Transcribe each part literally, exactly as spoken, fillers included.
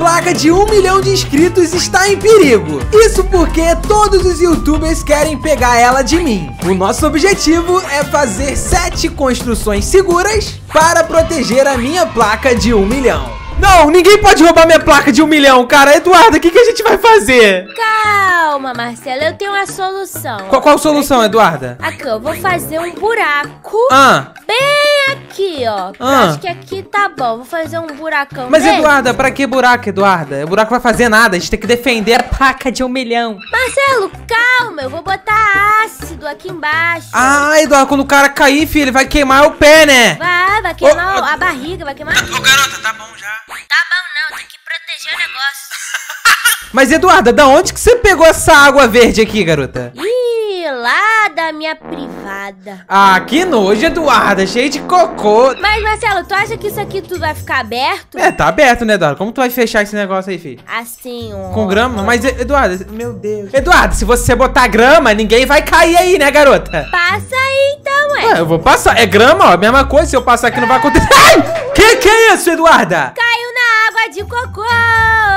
placa de um milhão de inscritos está em perigo. Isso porque todos os youtubers querem pegar ela de mim. O nosso objetivo é fazer sete construções seguras para proteger a minha placa de um milhão. Não, ninguém pode roubar minha placa de um milhão, cara. Eduardo, o que, que a gente vai fazer? Calma, Marcelo, eu tenho uma solução. Qual, qual solução, Eduarda? Aqui, eu vou fazer um buraco ah. bem aqui, ó. Ah. Acho que aqui tá bom, vou fazer um buracão. Mas, desse. Eduarda, pra que buraco, Eduarda? O buraco vai fazer nada, a gente tem que defender a placa de um milhão. Marcelo, calma, eu vou botar ácido aqui embaixo. Ah, Eduardo, quando o cara cair, filho, ele vai queimar o pé, né? Vai, vai queimar oh, a oh, barriga, vai queimar... Ô, garota, tá bom já. Tá bom não, tem que proteger o negócio. Mas Eduarda, da onde que você pegou essa água verde aqui, garota? Ih, lá da minha privada. Ah, que nojo, Eduarda, cheio de cocô. Mas Marcelo, tu acha que isso aqui tudo vai ficar aberto? É, tá aberto, né, Eduarda? Como tu vai fechar esse negócio aí, filho? Assim, ó. Com grama? Mas, Eduarda, meu Deus. Eduarda, se você botar grama, ninguém vai cair aí, né, garota? Passa aí então, ué. É, eu vou passar, é grama, ó, a mesma coisa, se eu passar aqui não vai acontecer. Ai, que que é isso, Eduarda? Caiu na água de cocô!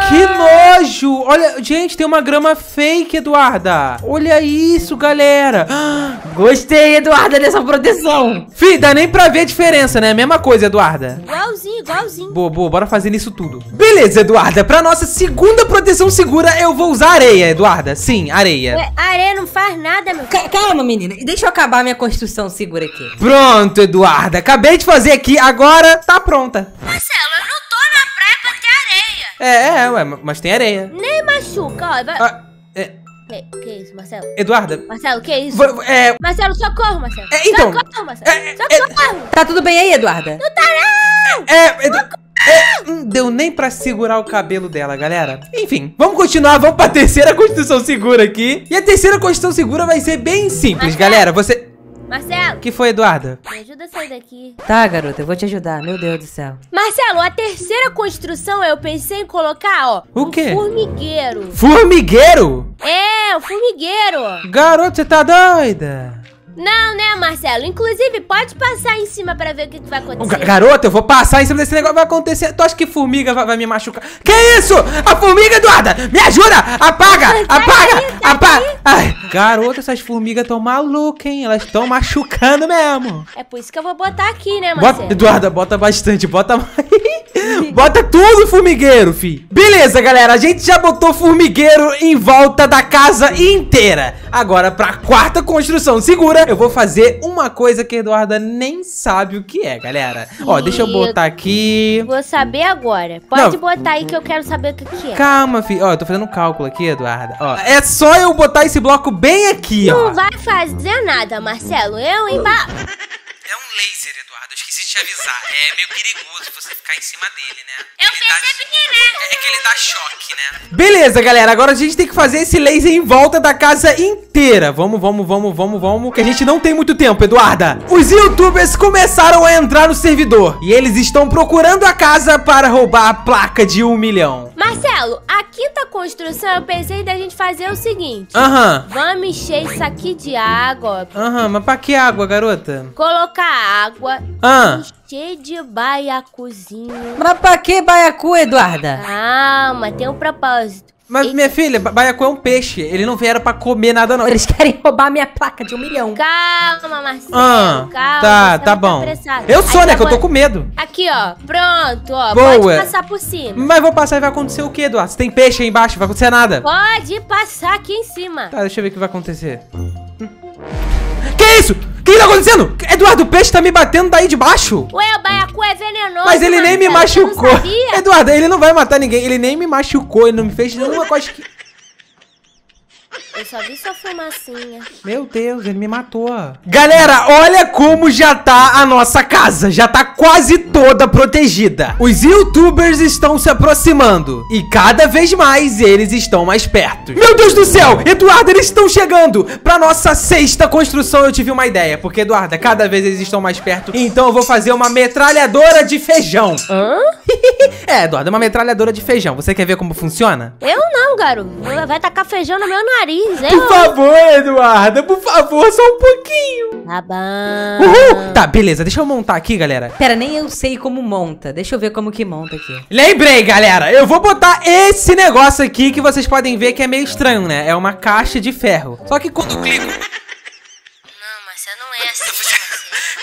Que nojo! Olha, gente, tem uma grama fake, Eduarda! Olha isso, galera! Ah, gostei, Eduarda, dessa proteção! Fih, dá nem pra ver a diferença, né? Mesma coisa, Eduarda. Igualzinho, igualzinho. Boa, boa, bora fazer isso tudo. Beleza, Eduarda, pra nossa segunda proteção segura, eu vou usar areia, Eduarda. Sim, areia. Ué, areia não faz nada, meu... C Calma, menina, deixa eu acabar minha construção segura aqui. Pronto, Eduarda, acabei de fazer aqui, agora tá pronta. Marcelo, eu não tô na praia pra ter areia. É, é, ué, mas tem areia. Nem machuca, ó. Vai... Ah, é... Que, que isso, Marcelo? Eduarda? Marcelo, que isso? Vou, é... Marcelo, socorro, Marcelo. É, então... Socorro, Marcelo. É, socorro. É... Tá tudo bem aí, Eduarda? Não tá não! É... Edu... É, não deu nem pra segurar o cabelo dela, galera. Enfim, vamos continuar, vamos pra terceira construção segura aqui. E a terceira construção segura vai ser bem simples, Marcelo. Galera. Você... Marcelo! O que foi, Eduarda? Me ajuda a sair daqui. Tá, garota, eu vou te ajudar, meu Deus do céu. Marcelo, a terceira construção eu pensei em colocar, ó... O quê? Um formigueiro. Formigueiro? É, um formigueiro. Garota, você tá doida? Não, né, Marcelo? Inclusive, pode passar em cima pra ver o que, que vai acontecer. Garota, eu vou passar em cima desse negócio, vai acontecer. Tu acha que formiga vai, vai me machucar? Que isso? A formiga, Eduarda! Me ajuda! Apaga! Apaga! Aí, apaga! Ai, garota, essas formigas tão malucas, hein? Elas tão machucando mesmo. É por isso que eu vou botar aqui, né, Marcelo? Bota, Eduarda, bota bastante, bota mais. Bota tudo formigueiro, fi. Beleza, galera, a gente já botou formigueiro em volta da casa inteira. Agora, pra quarta construção segura, eu vou fazer uma coisa que a Eduarda nem sabe o que é, galera. Sim. Ó, deixa eu botar aqui. Vou saber agora. Pode Não. botar aí que eu quero saber o que, que é. Calma, filho. Ó, eu tô fazendo um cálculo aqui, Eduarda. Ó, é só eu botar esse bloco bem aqui, Não ó. Não vai fazer nada, Marcelo. Eu emba... É um laser, Eduardo. Eu esqueci de te avisar. É meio perigoso você ficar em cima dele, né? Eu ele percebi dá... que, né? É que ele dá choque, né? Beleza, galera. Agora a gente tem que fazer esse laser em volta da casa inteira. Vamos, vamos, vamos, vamos, vamos. Que a gente não tem muito tempo, Eduarda. Os youtubers começaram a entrar no servidor. E eles estão procurando a casa para roubar a placa de um milhão. Marcelo, a quinta construção eu pensei da gente fazer o seguinte. Aham. Uhum. Vamos encher isso aqui de água. Aham, uhum, mas pra que água, garota? Colocar água, ah. encher de baiacuzinho. Mas pra que baiacu, Eduarda? Calma, tem um propósito. Mas, Esse... minha filha, baiacu é um peixe. Ele não vieram pra comer nada, não. Eles querem roubar minha placa de um milhão. Calma, Marcelo, ah, calma. Tá, tá bom. Eu sou, Aí, né, tá que bom. eu tô com medo. Aqui, ó, pronto, ó. Boa. Pode passar por cima. Mas vou passar e vai acontecer o que, Eduardo? Se tem peixe aí embaixo, vai acontecer nada. Pode passar aqui em cima. Tá, deixa eu ver o que vai acontecer. Que isso? O que tá acontecendo? Eduardo, o peixe tá me batendo daí de baixo. Ué, o baiacu é venenoso. Mas ele nem me machucou. Eduardo, ele não vai matar ninguém. Ele nem me machucou. Ele não me fez nenhuma cosquinha. Eu só vi sua fumacinha. Meu Deus, ele me matou. Galera, olha como já tá a nossa casa. Já tá quase toda protegida. Os youtubers estão se aproximando. E cada vez mais eles estão mais perto. Meu Deus do céu, Eduardo, eles estão chegando. Pra nossa sexta construção eu tive uma ideia. Porque, Eduardo, cada vez eles estão mais perto. Então eu vou fazer uma metralhadora de feijão. Hã? É, Eduardo, uma metralhadora de feijão. Você quer ver como funciona? Eu não. não, garoto. Vai tacar feijão no meu nariz, hein? Por favor, Eduarda, por favor, só um pouquinho. Tá bom. Uhul. Tá, beleza. Deixa eu montar aqui, galera. Pera, nem eu sei como monta. Deixa eu ver como que monta aqui. Lembrei, galera. Eu vou botar esse negócio aqui que vocês podem ver que é meio estranho, né? É uma caixa de ferro. Só que quando eu clico... Não, Marcelo, não é assim.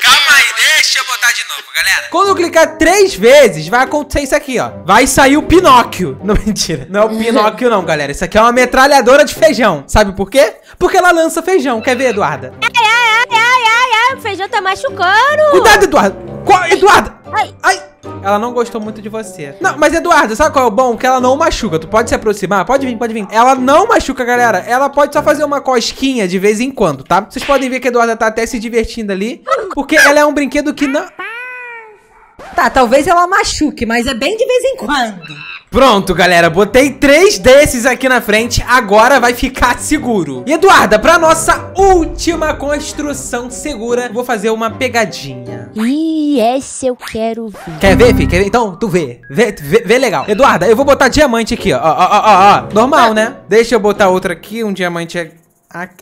Calma aí, deixa eu botar de novo, galera. Quando eu clicar três vezes, vai acontecer isso aqui, ó. Vai sair o Pinóquio. Não, mentira. Não é o Pinóquio não, galera. Isso aqui é uma metralhadora de feijão. Sabe por quê? Porque ela lança feijão. Quer ver, Eduarda? Ai, ai, ai, ai, ai, ai. O feijão tá machucando. Cuidado, Eduarda. Qual? Eduarda. Ai. Ai. Ela não gostou muito de você. Não, mas Eduarda, sabe qual é o bom? Que ela não machuca. Tu pode se aproximar? Pode vir, pode vir. Ela não machuca, galera. Ela pode só fazer uma cosquinha de vez em quando, tá? Vocês podem ver que a Eduarda tá até se divertindo ali, porque ela é um brinquedo que não... Tá, talvez ela machuque, mas é bem de vez em quando. Pronto, galera, botei três desses aqui na frente, agora vai ficar seguro. E, Eduarda, pra nossa última construção segura, vou fazer uma pegadinha. Ih, essa eu quero ver. Quer ver, Fih? Quer ver? Então, tu vê. Vê, vê. Vê legal. Eduarda, eu vou botar diamante aqui, ó. Ó, ó, ó, ó. Normal, né? Deixa eu botar outra aqui, um diamante aqui.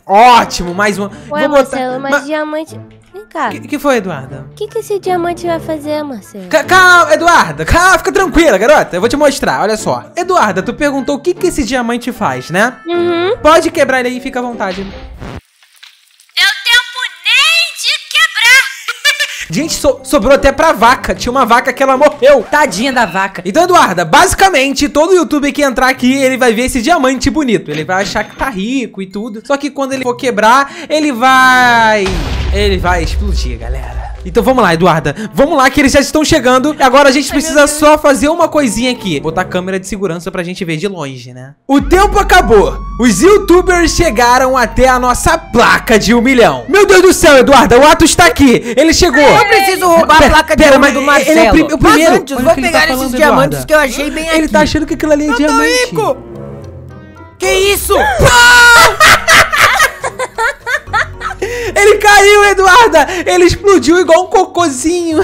Ótimo, mais uma. Ué, vou Marcelo, botar... mas Ma... diamante... Vem cá. Que, que foi, Eduarda? O que, que esse diamante vai fazer, Marcelo? C calma, Eduarda. Calma, fica tranquila, garota. Eu vou te mostrar, olha só. Eduarda, tu perguntou o que, que esse diamante faz, né? Uhum. Pode quebrar ele aí, fica à vontade. Gente, so sobrou até pra vaca. Tinha uma vaca que ela morreu. Tadinha da vaca. Então, Eduarda, basicamente, todo youtuber que entrar aqui, ele vai ver esse diamante bonito. Ele vai achar que tá rico e tudo. Só que quando ele for quebrar, ele vai... Ele vai explodir, galera. Então, vamos lá, Eduarda. Vamos lá, que eles já estão chegando. Agora a gente precisa só fazer uma coisinha aqui. Botar a câmera de segurança pra gente ver de longe, né? O tempo acabou. Os youtubers chegaram até a nossa placa de um milhão. Meu Deus do céu, Eduarda, o Atos tá aqui. Ele chegou. Eu preciso roubar pera, a placa de um milhão do Marcelo. Ele é o, prim o primeiro. Mas antes, vou pegar tá esses diamantes, Eduarda, que eu achei bem ele aqui. Ele tá achando que aquilo ali é eu diamante. Rico. Que isso? Ele caiu, Eduarda! Ele explodiu igual um cocôzinho.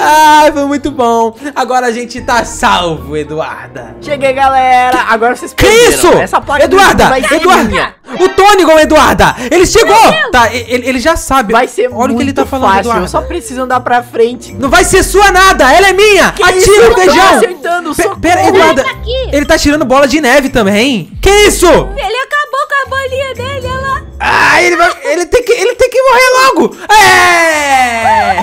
Ai, foi muito bom. Agora a gente tá salvo, Eduarda. Cheguei, galera. Agora vocês perderam. Que isso? Essa placa Eduarda, vai ser Eduarda. Minha. O Tony com Eduarda. Ele chegou. Tá, ele, ele já sabe. Vai ser olha muito o que ele tá falando, fácil. Eduarda. Eu só preciso andar pra frente. Não vai ser sua nada. Ela é minha. Que atira isso? O beijão. Pe pera, Eduarda. Ele tá tirando bola de neve também. Que isso? Ele acabou com a bolinha dele, olha lá. Ah, ele vai... Ele tem que, ele tem que morrer logo. É...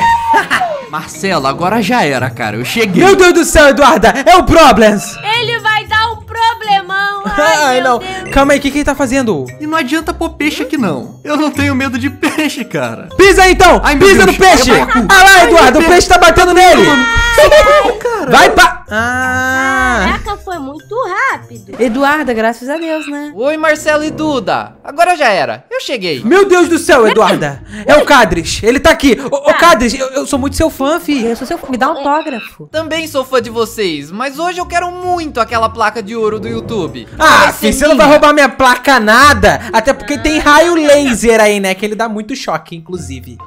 Marcelo, agora já era, cara. Eu cheguei. Meu Deus do céu, Eduarda. É o Problems. Ele vai dar um problemão. Ai, ai não. Deus. Calma aí, o que, que ele tá fazendo? E não adianta pôr peixe aqui, não. Eu não tenho medo de peixe, cara. Pisa aí, então. Ai, pisa Deus, no peixe. Ah lá, Eduarda. O peixe tá batendo nele. Ai, cara. Vai pra... Ah. Caraca, foi muito rápido. Eduarda, graças a Deus, né? Oi, Marcelo e Duda. Agora já era. Eu cheguei. Meu Deus do céu, Eduarda. É o Cadres. Ele tá aqui. Ô, tá. Cadres, eu, eu sou muito seu fã, filho. Eu sou seu fã. Me dá um autógrafo. Também sou fã de vocês, mas hoje eu quero muito aquela placa de ouro do YouTube. Ah, filho, você não vai roubar minha placa nada. Até porque ah, tem raio laser aí, né? Que ele dá muito choque, inclusive.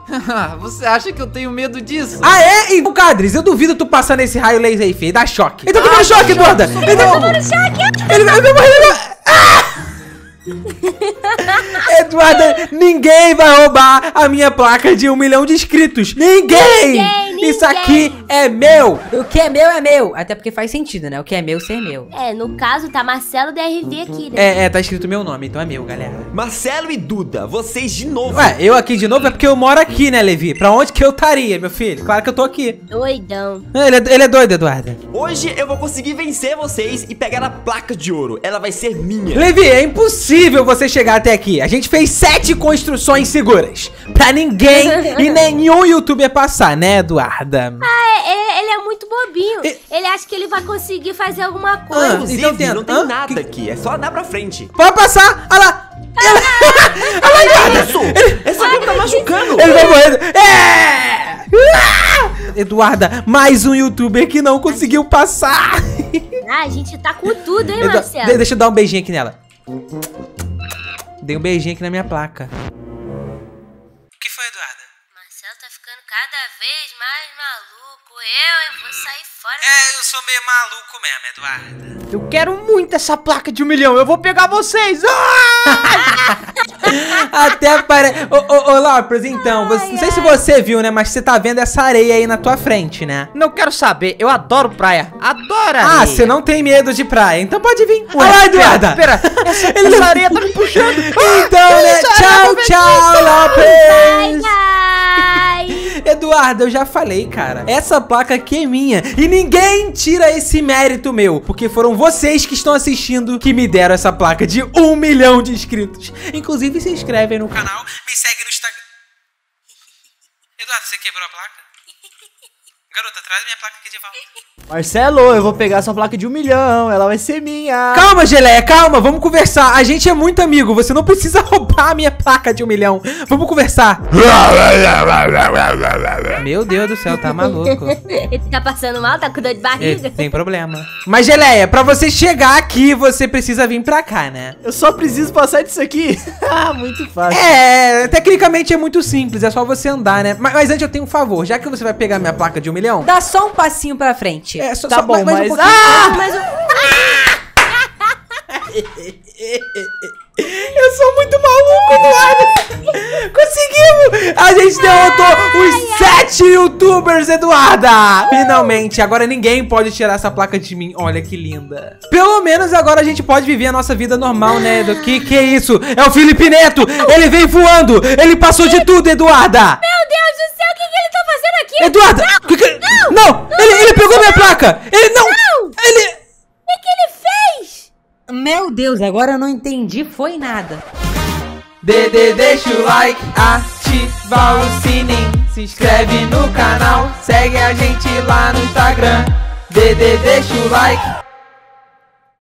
Você acha que eu tenho medo disso? Ah, é? E, Cadres, eu duvido tu passar nesse raio laser aí, filho. Dá choque. Ele tá tomando ah, choque, Eduarda. Ele tá tomando choque. Ele vai me morrer. Eduarda, ninguém vai roubar a minha placa de um milhão de inscritos. Ninguém! ninguém Isso ninguém. aqui é meu. O que é meu é meu. Até porque faz sentido, né? O que é meu ser meu. É, no caso tá Marcelo D R V aqui, né? É, é, tá escrito meu nome, então é meu, galera. Marcelo e Duda, vocês de novo. Ué, eu aqui de novo é porque eu moro aqui, né, Levi? Pra onde que eu estaria, meu filho? Claro que eu tô aqui. Doidão. Ele é, ele é doido, Eduarda. Hoje eu vou conseguir vencer vocês e pegar a placa de ouro. Ela vai ser minha. Levi, é impossível Impossível você chegar até aqui. A gente fez sete construções seguras pra ninguém e nenhum youtuber passar, né, Eduarda? Ah, é, ele, ele é muito bobinho. E... Ele acha que ele vai conseguir fazer alguma coisa. Ah, então, então, não tem ah, nada que... aqui. É só andar pra frente. Pode passar. Olha lá. Ela... Olha lá, Eduarda. Ele... Essa boca tá machucando. Ele vai morrendo. É! Ah! Eduarda, mais um youtuber que não conseguiu passar. Ah, a gente tá com tudo, hein, Edu... Marcelo? Deixa eu dar um beijinho aqui nela. Dei um beijinho aqui na minha placa. O que foi, Eduarda? Marcelo tá ficando cada vez mais maluco. eu, eu vou sair fora. É, eu sou meio maluco mesmo, Eduardo. Eu quero muito essa placa de um milhão, eu vou pegar vocês. Ah! Até parece... Ô, ô, ô, López, então, você... não sei se você viu, né, mas você tá vendo essa areia aí na tua frente, né? Não quero saber, eu adoro praia, adoro areia. Ah, você não tem medo de praia, então pode vir. Olha lá, Eduardo. Espera, essa, essa areia tá me puxando. Então, ah, né, tchau, tchau, López. Bye, bye. Eduardo, eu já falei, cara, essa placa aqui é minha e ninguém tira esse mérito meu, porque foram vocês que estão assistindo que me deram essa placa de um milhão de inscritos. Inclusive, se inscrevem no canal, me segue no Instagram. Eduardo, você quebrou a placa? Garota, traz minha placa aqui de volta. Marcelo, eu vou pegar sua placa de um milhão, ela vai ser minha. Calma, Geleia, calma, vamos conversar. A gente é muito amigo, você não precisa roubar a minha placa de um milhão. Vamos conversar. Meu Deus do céu, tá maluco. Ele tá passando mal, tá com dor de barriga. Ele tem problema. Mas, Geleia, pra você chegar aqui, você precisa vir pra cá, né? Eu só preciso passar disso aqui. Ah, muito fácil. É, tecnicamente é muito simples, é só você andar, né? Mas, mas antes eu tenho um favor, já que você vai pegar minha placa de um milhão, dá só um passinho pra frente. É, só, tá só bom, mais, mas... mais um ah! Mais um... Eu sou muito maluco, Eduardo. Conseguimos! A gente derrotou os sete youtubers, Eduarda! Finalmente, agora ninguém pode tirar essa placa de mim. Olha que linda. Pelo menos agora a gente pode viver a nossa vida normal, né, Edu? Que que é isso? É o Felipe Neto! Ele veio voando! Ele passou de tudo, Eduarda! Meu Deus do céu, o que, que ele tá fazendo aqui? Eduarda! Não! Que que... não, não, não ele, ele pegou minha placa! Ele não! não. Ele... O que, que ele fez? Meu Deus, agora eu não entendi, foi nada. Dede, deixa o like, ativa o sininho, se inscreve no canal, segue a gente lá no Instagram. Dede, deixa o like.